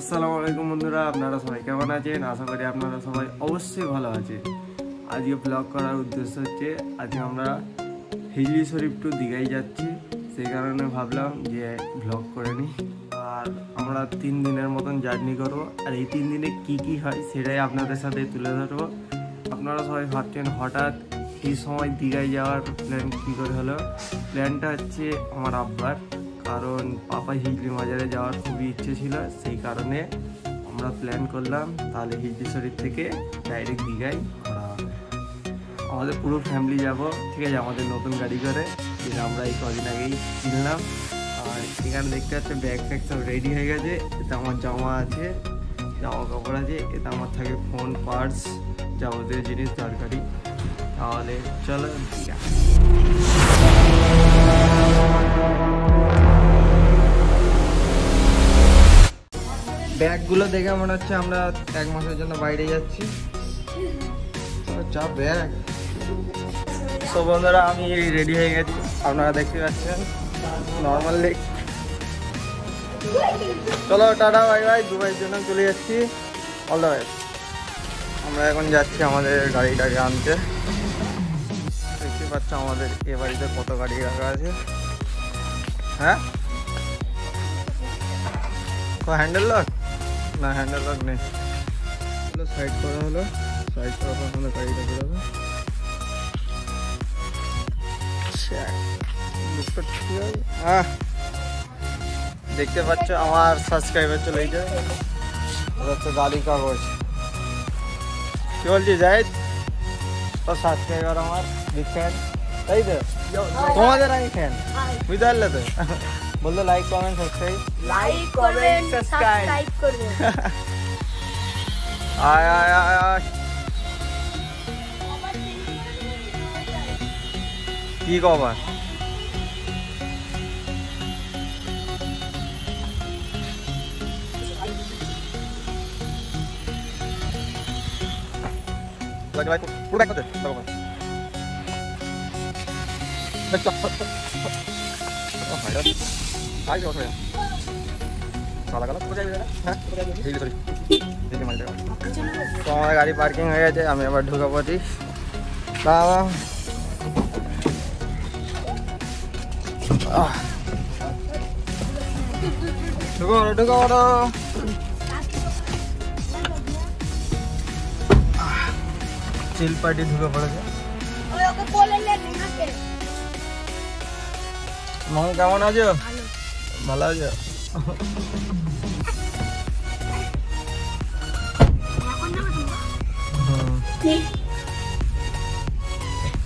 আসসালামু আলাইকুম বন্ধুরা, আপনারা সবাই কেমন আছেন? আশা করি আপনারা সবাই অবশ্যই ভালো আছেন। আজকে ব্লগ করার উদ্দেশ্য হচ্ছে আজকে আমরা হিজলি শরীফ টু দীঘায় যাচ্ছি, সেই কারণে ভাবলাম যে ব্লগ করে নিই। আর আমরা 3 দিনের মতন জার্নি করবো, আর এই 3 দিনে কী হয় সেটাই আপনাদের সাথে তুলে ধরবো। আপনারা সবাই ভাবছেন হঠাৎ এই সময় দীঘায় যাওয়ার প্ল্যান কী করে হলো। প্ল্যানটা হচ্ছে আমার আব্বার, কারণ পাপা হিজলি মাজারে যাওয়ার খুবই ইচ্ছে ছিল, সেই কারণে আমরা প্ল্যান করলাম তাহলে হিজলি শরীফ থেকে ডাইরেক্ট দীঘায় আমরা আমাদের পুরো ফ্যামিলি যাব। ঠিক আছে, আমাদের নতুন গাড়ি করে যেটা আমরা এই কদিন আগেই কিনলাম। আর এখানে দেখতে পাচ্ছি ব্যাগ ফ্যাগ সব রেডি হয়ে গেছে। এতে আমার জামা আছে, জামা কাপড় আছে, এতে আমার থাকে ফোন, পার্স, যাবতীয় জিনিস দরকারি। তাহলে চলো দীঘা। ব্যাগগুলো দেখে মনে হচ্ছে আমরা 1 মাসের জন্য বাইরে যাচ্ছি। চাপ ব্যাগ। তো বন্ধুরা আমি রেডি হয়ে গেছি, আপনারা দেখতে পাচ্ছেন নর্মালি। চলো টাটা বাই বাই, দুবাইয়ের জন্য চলে যাচ্ছি, অল দ্য বেস্ট। আমরা এখন যাচ্ছি আমাদের গাড়িটাকে আনতে। দেখতে পাচ্ছ আমাদের এ বাড়িতে কত গাড়ি রাখা আছে। হ্যাঁ হ্যান্ডেল লক না, হ্যান্ডেল লক নেই। সাইড করা হলো, সাইড করার পর আমাদের গাড়িটা বেরোবে। দেখতে পাচ্ছ আমার সাবস্ক্রাইবার চলে যায়। ওরা তো গাড়ি কাগজ কি বলছি যাই, তো সাবস্ক্রাইবার আমার দেখেন, তাই তো তোমাদের আমি ফ্যান, বুঝতে পারলে তো? বলতো like comment subscribe, like comment subscribe করবে। আয় আয় আয় কি কভার, লাইক লাইক পুরো ব্যাক করতে দাও। আমার গাড়ি পার্কিং হয়ে গেছে, আমি আবার ঢুকে পড়ছি। চিল পার্টি ঢুকে পড়েছে। মন কেমন আছো? ভালো আছো?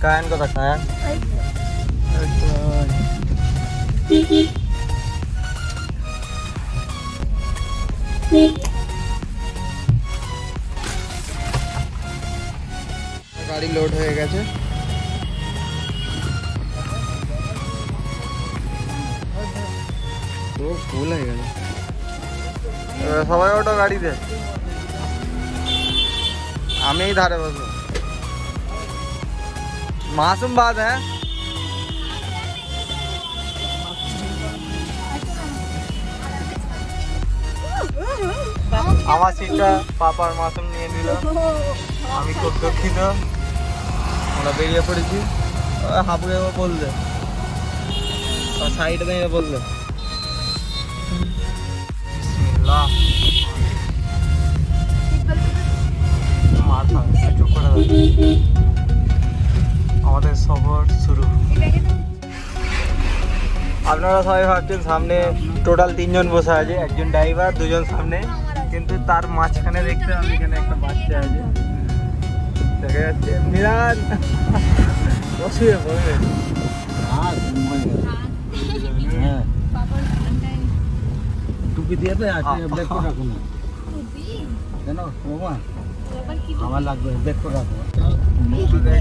কায়ন কথা, কায়ন গাড়ি লোড হয়ে গেছে। ফুল হয়ে গেল, সবাই ওটা গাড়িতে, আমি ধারে বসবো। मासूम बात है, আমার সিটটা পাপার মাসুম নিয়ে নিল, আমি খুব দুঃখিত। আমরা বেরিয়ে পড়েছি, হাবুড়ে বললে সাইড থেকে বললে। আমাদের সফর শুরু। আপনারা সবাই ভাবছেন সামনে টোটাল 3 জন বসে আছে, একজন ড্রাইভার, 2 জন সামনে, কিন্তু তার মাঝখানে দেখতে আমি এখানে একটা বাচ্চা আছে, দেখা যাচ্ছে মিরান বসিয়ে বলবে। টুপি দিয়ে তো আছে, ব্যাগ করে রাখো না কেন বাবা, আমার লাগবে, ব্যাগ করে রাখো।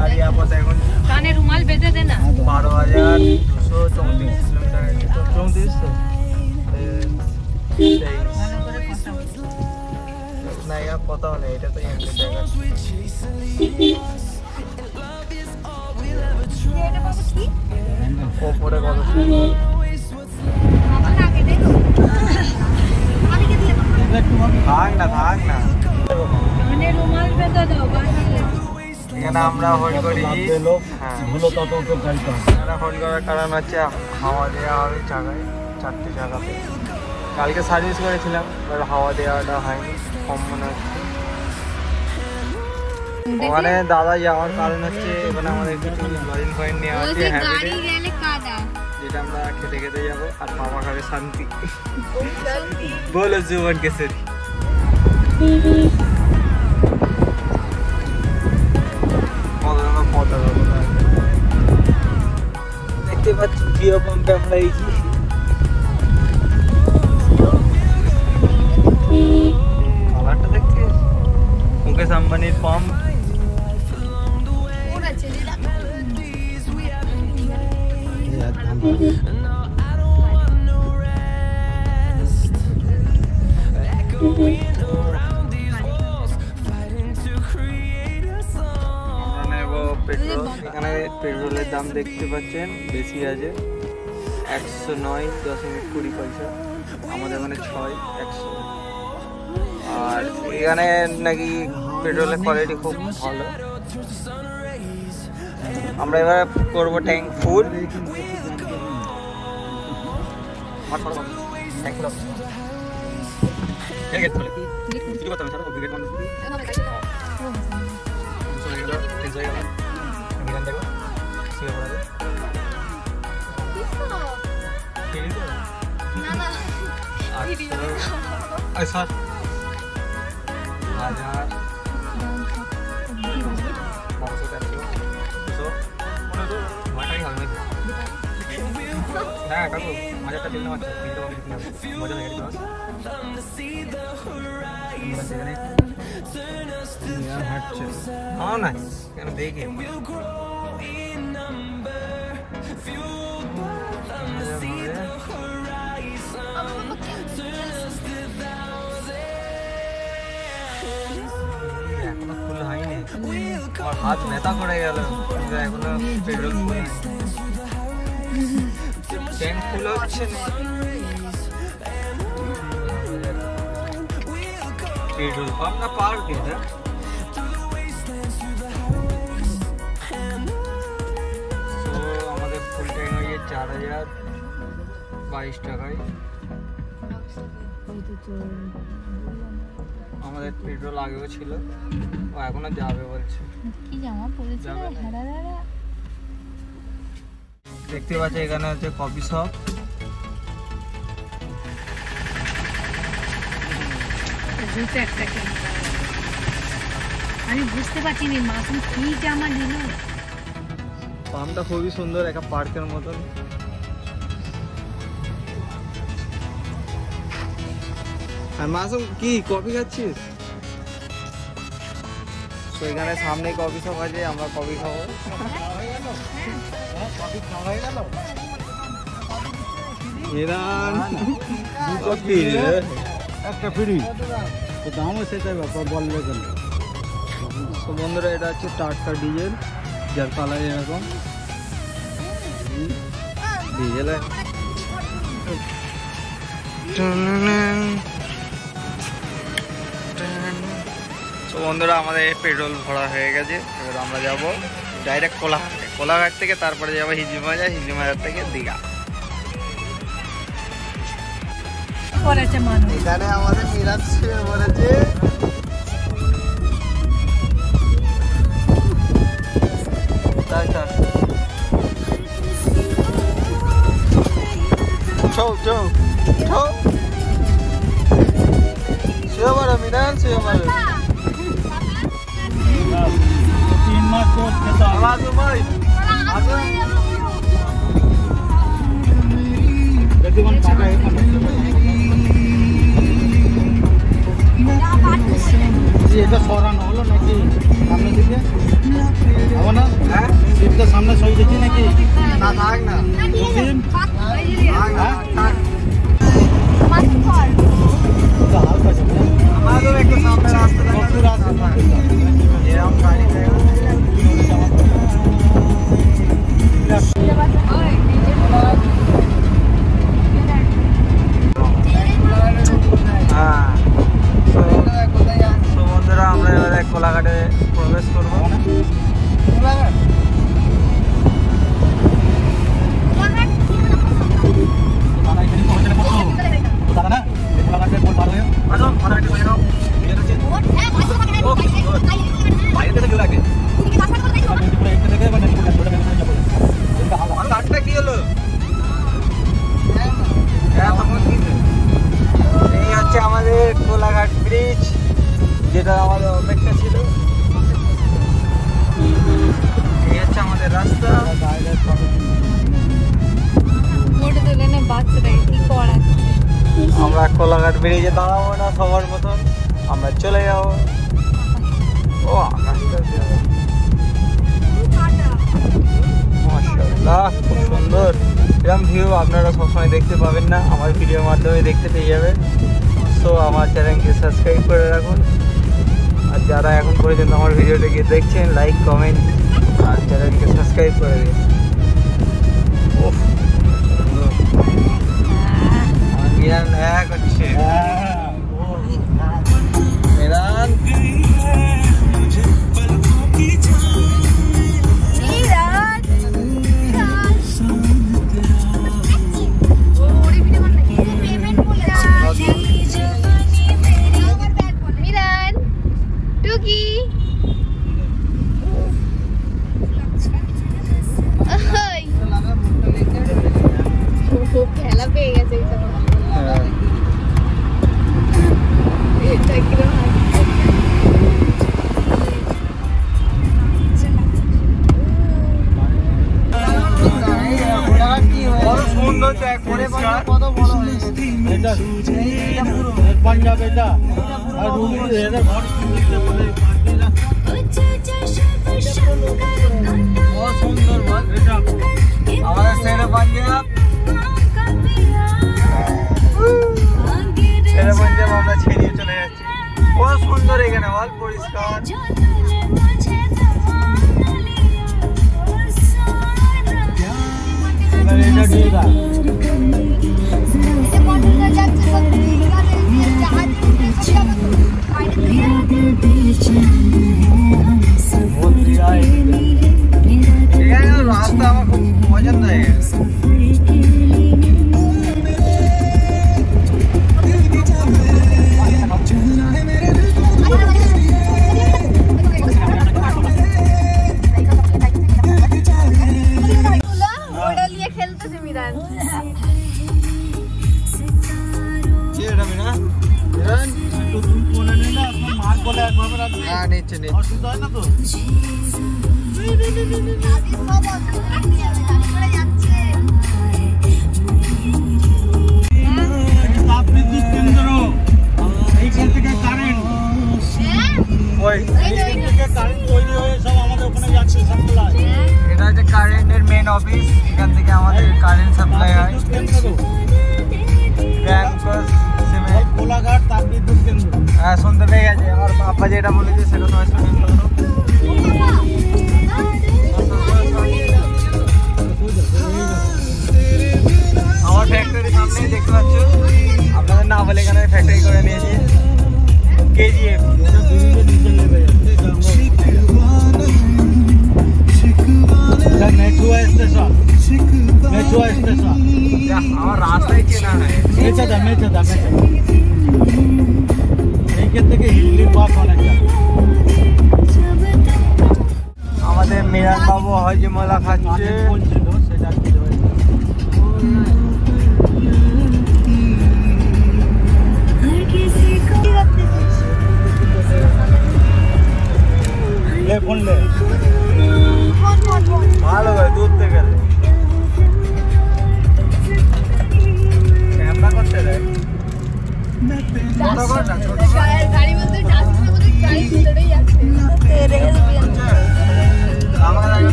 গাড়ি আপাতত এখন কানে রুমাল বেঁধে দে না। 12,234 কিলোমিটার কথা হলে এটা তো ওপরে কত আমি कल के सर्विस हावा देवाटा है कम मन ওখানে দাদা যাওয়ার কারণ হচ্ছে এখানে আমাদের কিছু লজিন পয়েন্ট নিয়ে আছে গাড়ি গেলে কাদা যেটা আমরা খেতে খেতে যাব আর মামা খাবে শান্তি বলো জীবন কেসে মদনা পড়া দাদা দেখতে পাচ্ছ গিয়া পাম্পে আমরা এই যে কালারটা দেখতে মুকেশ আম্বানির পাম্প पेट्रोल दाम देखते बेसि आज 109.20 पैसा छो ना कि पेट्रोल क्वालिटी खूब भलो करब टैंक फुल ना मजा तो लेना मत मजा नहीं करना यार हट चल हां नाइस यार देखिए फुल हाई ने और हाथ नेता पड़े गया एगुला petrol full tank full option petrol pump का पार्क है ना तो हमारे फुल टैंक है ये 4022 টাকা हमारे पेट्रोल आगे ছিল ও এখনো যাবে বলছে কি জামা পড়েছে ধারা ধারা देखते पाच्छो कफी शॉप पाम्पटा खूब ही सुंदर एक पार्कर मतन मासूम की कफी खाচ্ছিস तो ये सामने कफी शॉप आज कफी खाब বন্ধুরা আমাদের পেট্রোল ভরা হয়ে গেছে এবার আমরা যাব डायरेक्ट कोलाघाट कोलाघाट থেকে তারপরে যাব হিজলি মাজার থেকে দীঘা পরেছে মানুষ এখানে আমাদের মিরাজ শুয়ে পড়েছে টাটা চল শুয়ে পড়া মিরাজ শুয়ে পড়া सामने सही देखी ना कि যেটা আমাদের অপেক্ষা ছিল। এই হচ্ছে আমাদের রাস্তা। আমরা কোলাঘাট বেরিয়ে দাঁড়াবো না সবার মতন, আমরা চলে যাবো। ও আকাশটা মাশাআল্লাহ খুব সুন্দর। এরকম ভিউ আপনারা সবসময় দেখতে পাবেন না, আমার ভিডিওর মাধ্যমে দেখতে পেয়ে যাবেন। তো আমার চ্যানেলকে সাবস্ক্রাইব করে রাখুন, আর যারা এখন পর্যন্ত আমার ভিডিওটাকে দেখছেন লাইক কমেন্ট আর চ্যানেলকে সাবস্ক্রাইব করে দিন। ওহ মিরান এক হচ্ছে মিরান लोग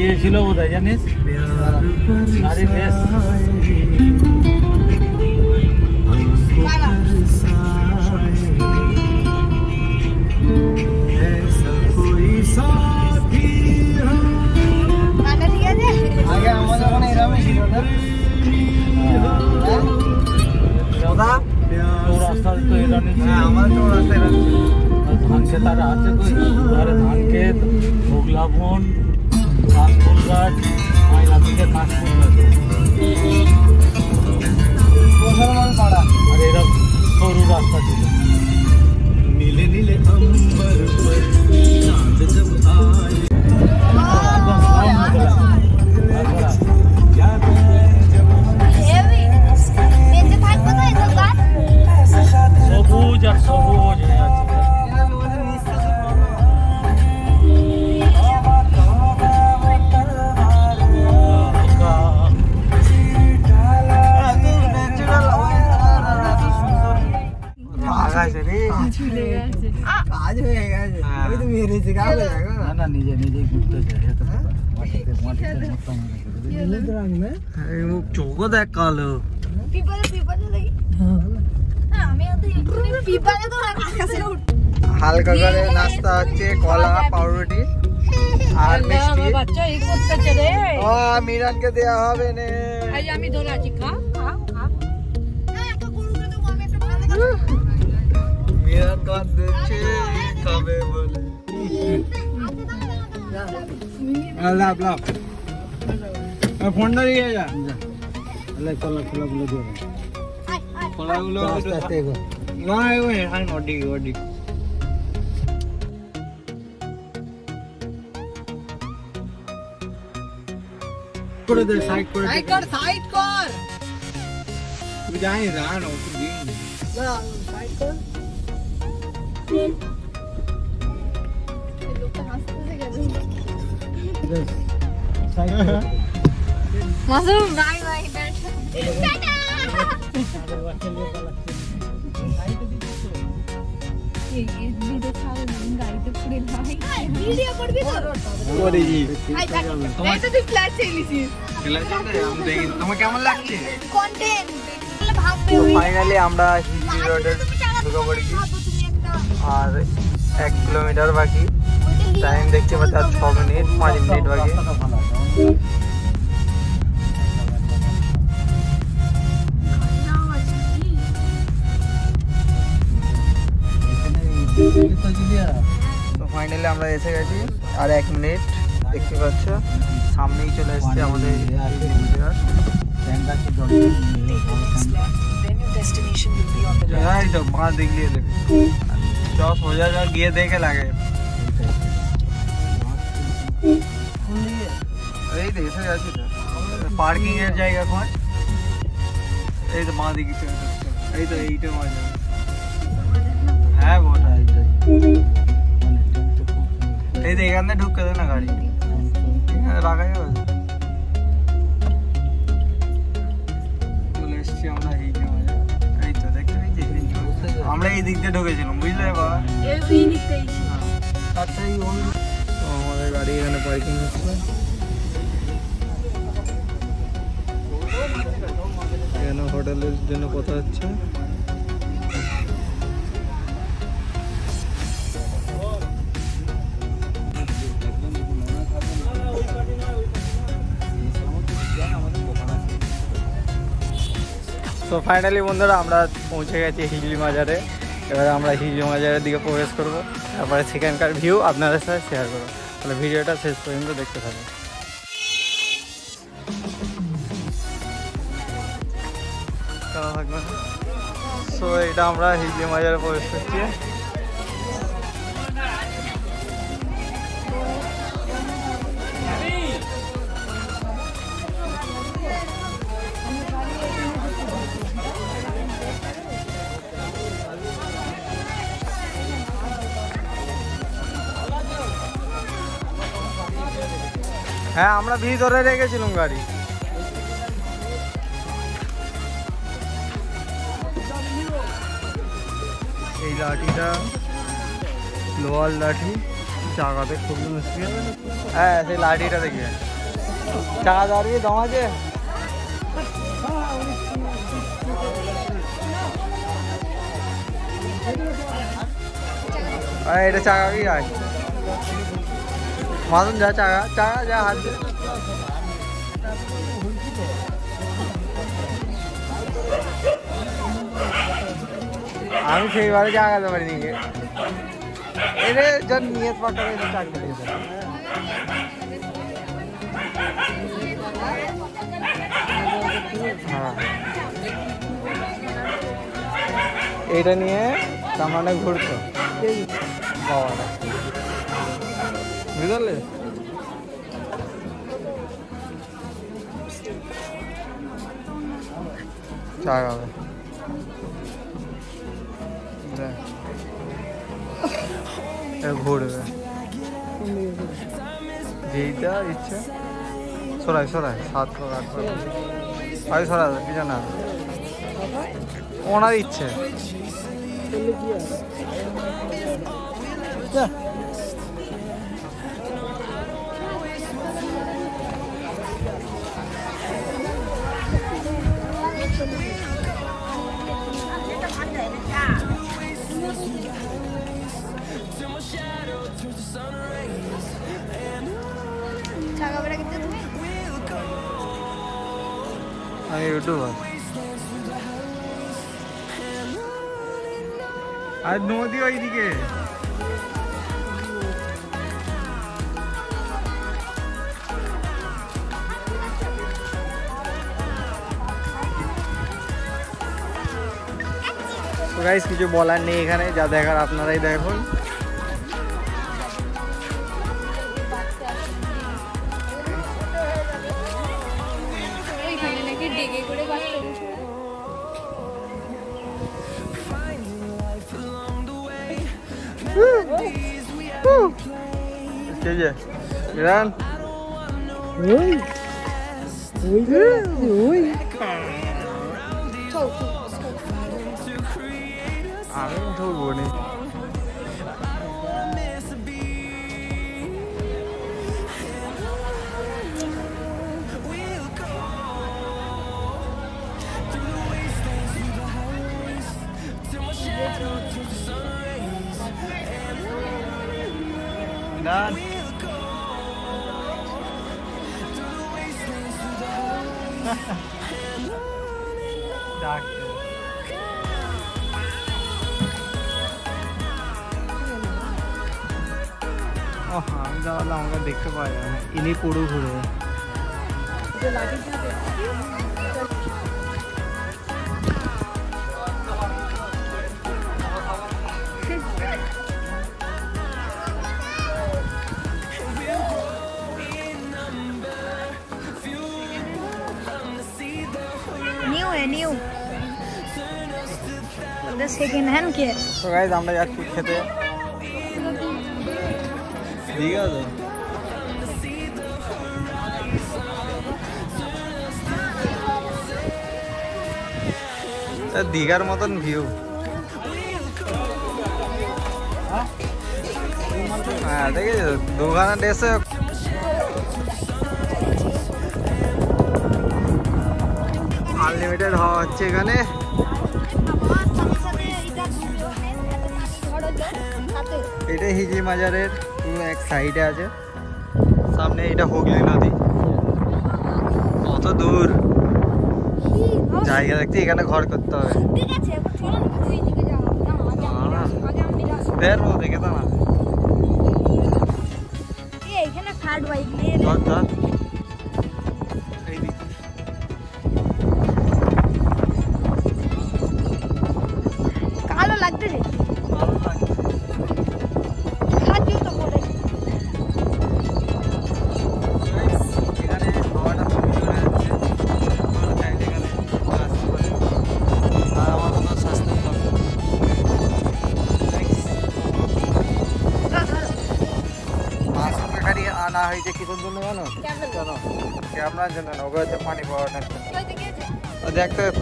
ये ছিল বোধহয় জানিস আরে বেশ ना করে দে সাইড করে সাইড কর তুই যাই রান ও তুই দিন না সাইড কর লোকটা হাসতে গেছে সাইড কর মাসুম ভাই ভাই টাটা সাইড দি তো এই ভিডিও ছাড়ো গাড়িতে পুরে ভাই ভিডিও করবি তো ওরে জি তোমার তো ফ্ল্যাশ এলিসি ফ্ল্যাশ আছে আমি দেখি তোমার কেমন লাগছে কন্টেন্ট তাহলে ভাববে ফাইনালি আমরা হিজলি রোডের ঢুকে পড়েছি আর 1 কিলোমিটার বাকি টাইম দেখতে পাচ্ছি 6 মিনিট 5 মিনিট বাকি तो फाइनली আমরা এসে গেছি আর 1 মিনিট দেখতে পাচ্ছ সামনেই চলে আসছে আমাদের ট্যাঙ্কা কি দড়ি যাই তো মা देख लिए देख 10 हो जाएगा ये देखे लगे এই দেখে যাচ্ছে পার্কিং এর জায়গা কোন এই তো মা দেখি এই তো এইটা মা है बहुत है ये देखा ना ढूंढ कर ना गाड़ी लगा है पुलिस से हम नहीं है ये तो देख रही है हमने ये दिखते ढूंढे ছিলাম বুঝলে বা ये भी दिखते ही अच्छा ही हो तो हमारी गाड़ी है ना पार्किंग में ये ना होटल इस दिन पता अच्छा तो फाइनली बंधुरा पहुँचे गए हिजली मजारे एबारे हिजली मजारे दिखे प्रवेश करब तारपरे सेखानकार भिउ आपनादेर साथे शेयर करब ताहले भिडियोटा शेष पर्यन्त देखते थाकुन सो एटा आमरा हिजली मजारे प्रवेश करछि हाँ आमरा भीतरे रेखेछिलाम गाड़ी लाठी लोहार लाठी চাকাতে খুব মুশকিল হ্যাঁ সেই লাড়িটা দেখি চাকা ধরে দাও যে আরে এটা চাকা কি আই মারুন যা চাকা চাকা যা হাত দিয়ে আমি সেইবারে জায়গা ধরে নিয়ে अरे जब नियत पकड़े तो चाक दे दे हां एटा नहीं है सामने घुरतो बावड़ा इधर ले चाक आवे ले घोड़े जीता इच्छा सराय सराय सात को आठ को आई सराय पीछे ना ओना इच्छा आज नदी आई दिखे गाइस किछु बोलार नहीं एखाने जा देखार आपनाराई देखुन Gran. Oi. Oi. Oi. Ah, não tô bonito. देखते पाया इन्हीं पूड़ू घूरे न्यू है न्यू द सेकंड हैंड के तो गाइस हम लोग आज कुछ खेते दीघा तो दीघार मतन भिउ हाँ देखिए दुर्गाना ड्रेस अनलिमिटेड हवा होने ये हिजली मजार पूरा एक साइडे आज सामने ये हुगली नदी कत दूर जाएगा लगती है कहना घर करता है ठीक है चलो छोड़ो ना कोई जगह जाओ ना आगे हम नहीं जा सकते देर हो देखे था ना ये कहना थर्ड वाइक ले ले था कालो लग रही कालो लग हाथ क्यों तो बोले पानी पावर देखते हैं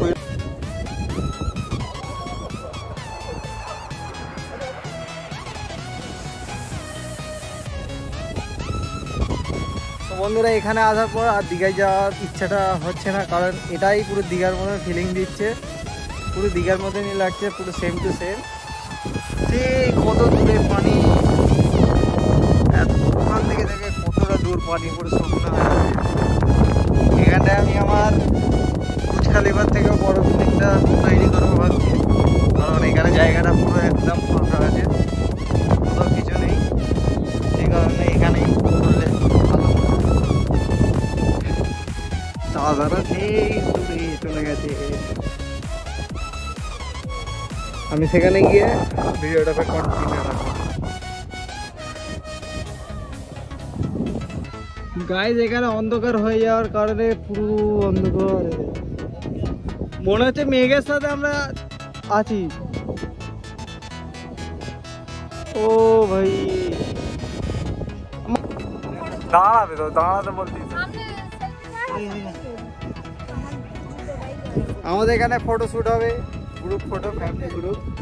तो बंधुरा एखे आसार पर और दीघाई जावर इच्छाटा हा कारण एटाई पूरा दीघार मत फिलिंग दिखे पूरा दीघार मत ही लगे पूरा सेम टू सेम से कत दूर पानी ओखान देखे कतटा दूर पानी पूरा शुक्नो है एखानटा हमार बुजखालीवर थे बड़ो बिल्डिंग तैरि करब भावी कारण एखे जैगा पूरा एकदम फाँका है कौ कि नहीं कारण एखने चले गए भिडियो गाइज एखे अंधकार हो जावर कारण पुरो अंधकार मन हम मेघर साथ ओ भाई दाड़ाते तो दाड़ाते बोलती हमारे एखे फोटोश्यूट है ग्रुप फोटो फैमिली ग्रुप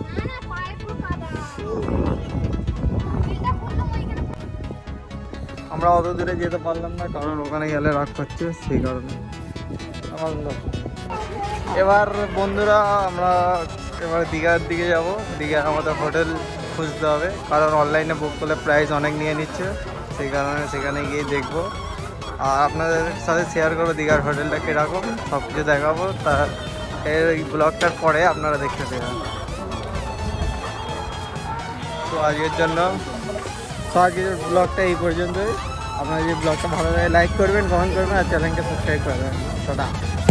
हमें अत दूरे जो ना कारण ओखने गले राग पाचे से कारण एबार बंधुरा दीघार दिखे जाब दीघार हमारे होटेल खुजते हैं कारण अनलाइने बुक कर प्राइस अनेक नहीं निच्छे कारण से गए देखो और अपन साथ शेयर करो दीघार होटेल कम सब कुछ देखो ब्लॉगटार पर अपनारा देखते थे तो आजकल जो सब ब्लॉगटा पर्यटन अपना जो ब्लॉगटा भालो लगे लाइक करबें कमेंट करबें और चैनल के सब्सक्राइब करबें।